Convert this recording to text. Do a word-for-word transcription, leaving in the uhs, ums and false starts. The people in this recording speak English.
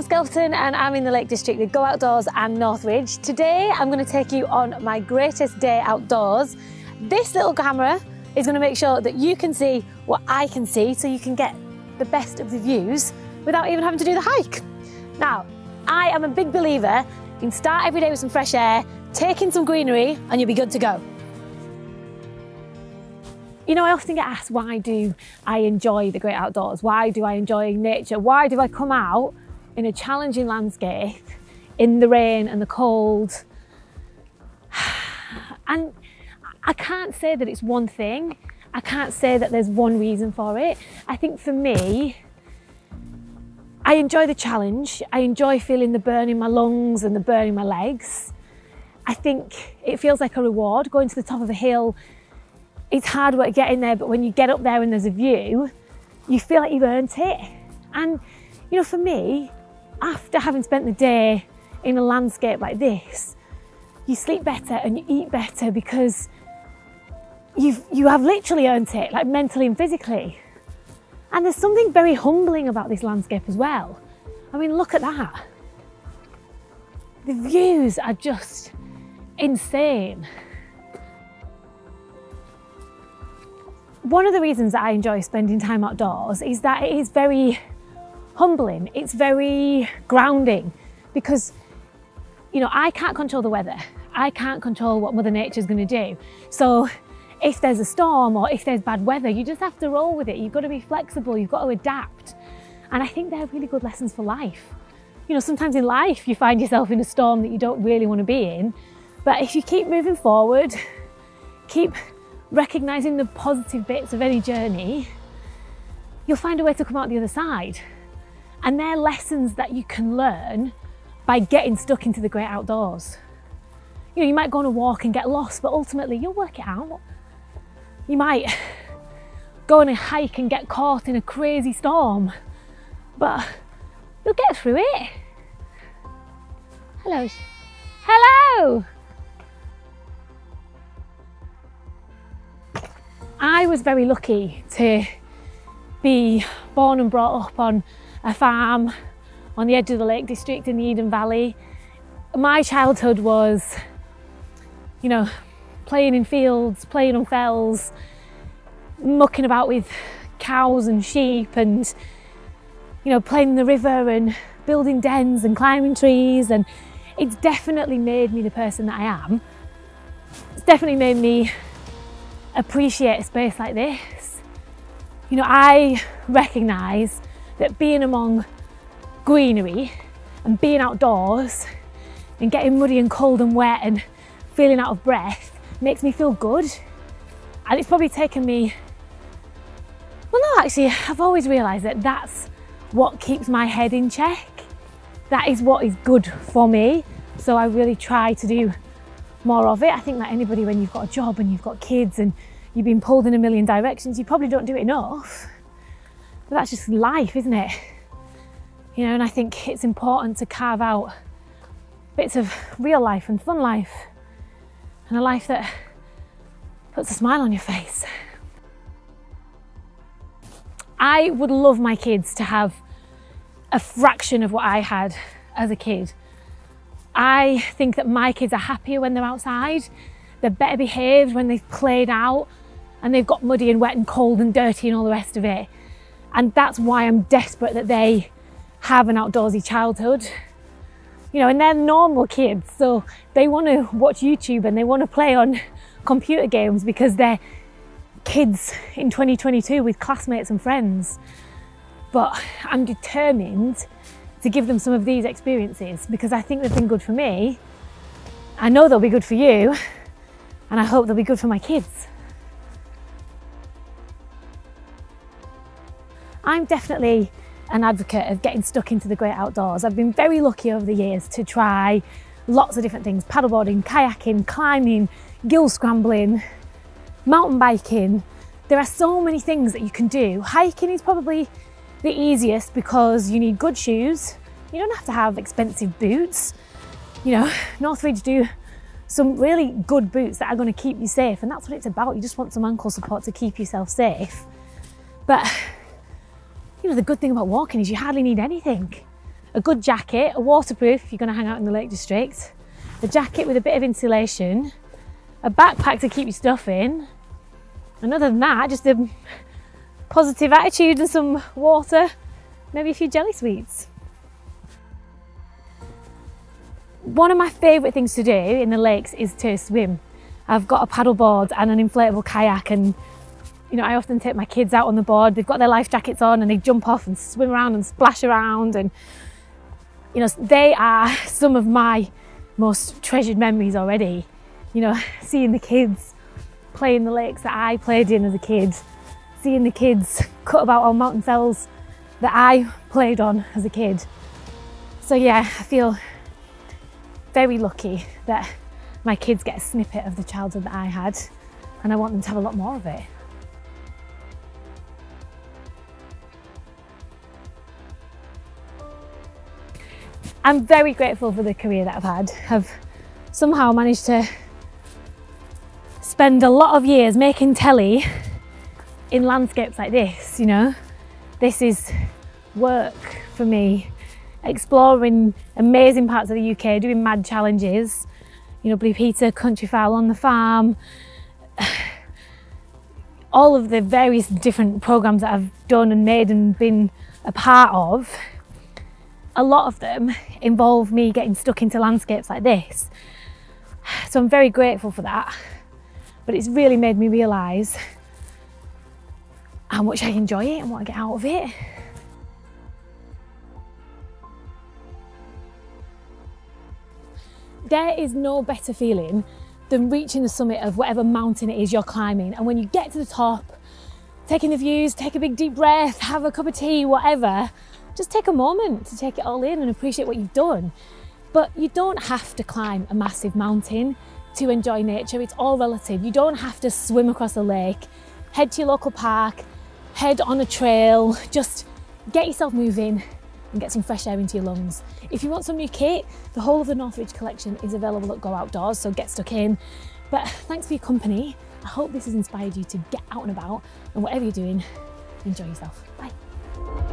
Helen Skelton and I'm in the Lake District with Go Outdoors and North Ridge. Today I'm going to take you on my greatest day outdoors. This little camera is going to make sure that you can see what I can see so you can get the best of the views without even having to do the hike. Now, I am a big believer in start every day with some fresh air, take in some greenery and you'll be good to go. You know, I often get asked, why do I enjoy the great outdoors? Why do I enjoy nature? Why do I come out in a challenging landscape, in the rain and the cold? And I can't say that it's one thing. I can't say that there's one reason for it. I think for me, I enjoy the challenge. I enjoy feeling the burn in my lungs and the burn in my legs. I think it feels like a reward, going to the top of a hill. It's hard work getting there, but when you get up there and there's a view, you feel like you've earned it. And, you know, for me, after having spent the day in a landscape like this, you sleep better and you eat better because you've, you have literally earned it, like mentally and physically. And there's something very humbling about this landscape as well. I mean, look at that. The views are just insane. One of the reasons that I enjoy spending time outdoors is that it is very humbling, it's very grounding because, you know, I can't control the weather. I can't control what Mother Nature's going to do. So if there's a storm or if there's bad weather, you just have to roll with it. You've got to be flexible, you've got to adapt. And I think they're really good lessons for life. You know, sometimes in life you find yourself in a storm that you don't really want to be in, but if you keep moving forward, keep recognising the positive bits of any journey, you'll find a way to come out the other side. And they're lessons that you can learn by getting stuck into the great outdoors. You know, you might go on a walk and get lost, but ultimately you'll work it out. You might go on a hike and get caught in a crazy storm, but you'll get through it. Hello. Hello! I was very lucky to be born and brought up on a farm on the edge of the Lake District in the Eden Valley. My childhood was, you know, playing in fields, playing on fells, mucking about with cows and sheep and, you know, playing in the river and building dens and climbing trees, and it's definitely made me the person that I am. It's definitely made me appreciate a space like this. You know, I recognise that being among greenery and being outdoors and getting muddy and cold and wet and feeling out of breath makes me feel good. And it's probably taken me, well no actually, I've always realised that that's what keeps my head in check. That is what is good for me. So I really try to do more of it. I think that anybody, when you've got a job and you've got kids and you've been pulled in a million directions, you probably don't do it enough. But that's just life, isn't it? You know, and I think it's important to carve out bits of real life and fun life and a life that puts a smile on your face. I would love my kids to have a fraction of what I had as a kid. I think that my kids are happier when they're outside, they're better behaved when they've played out and they've got muddy and wet and cold and dirty and all the rest of it. And that's why I'm desperate that they have an outdoorsy childhood. You know, and they're normal kids, so they want to watch YouTube and they want to play on computer games because they're kids in twenty twenty-two with classmates and friends. But I'm determined to give them some of these experiences because I think they've been good for me. I know they'll be good for you and I hope they'll be good for my kids. I'm definitely an advocate of getting stuck into the great outdoors. I've been very lucky over the years to try lots of different things: paddleboarding, kayaking, climbing, gill scrambling, mountain biking. There are so many things that you can do. Hiking is probably the easiest because you need good shoes. You don't have to have expensive boots. You know, North Ridge do some really good boots that are going to keep you safe, and that's what it's about. You just want some ankle support to keep yourself safe. But, you know, the good thing about walking is you hardly need anything. a good jacket, a waterproof if you're going to hang out in the Lake District, a jacket with a bit of insulation, a backpack to keep your stuff in, and other than that, just a positive attitude and some water, maybe a few jelly sweets. One of my favourite things to do in the lakes is to swim. I've got a paddleboard and an inflatable kayak, and you know, I often take my kids out on the board. They've got their life jackets on and they jump off and swim around and splash around, and you know, they are some of my most treasured memories already. You know, seeing the kids play in the lakes that I played in as a kid, seeing the kids cut about on mountain cells that I played on as a kid. So yeah, I feel very lucky that my kids get a snippet of the childhood that I had, and I want them to have a lot more of it. I'm very grateful for the career that I've had. I've somehow managed to spend a lot of years making telly in landscapes like this, you know. This is work for me, exploring amazing parts of the U K, doing mad challenges, you know, Blue Peter, Countryfile, on the farm, all of the various different programmes that I've done and made and been a part of. A lot of them involve me getting stuck into landscapes like this. So I'm very grateful for that. But it's really made me realise how much I enjoy it and what I get out of it. There is no better feeling than reaching the summit of whatever mountain it is you're climbing. And when you get to the top, taking the views, take a big deep breath, have a cup of tea, whatever, just take a moment to take it all in and appreciate what you've done. But you don't have to climb a massive mountain to enjoy nature. It's all relative. You don't have to swim across a lake, head to your local park, head on a trail, just get yourself moving and get some fresh air into your lungs. If you want some new kit, the whole of the North Ridge collection is available at Go Outdoors, so get stuck in. But thanks for your company. I hope this has inspired you to get out and about, and whatever you're doing, enjoy yourself. Bye.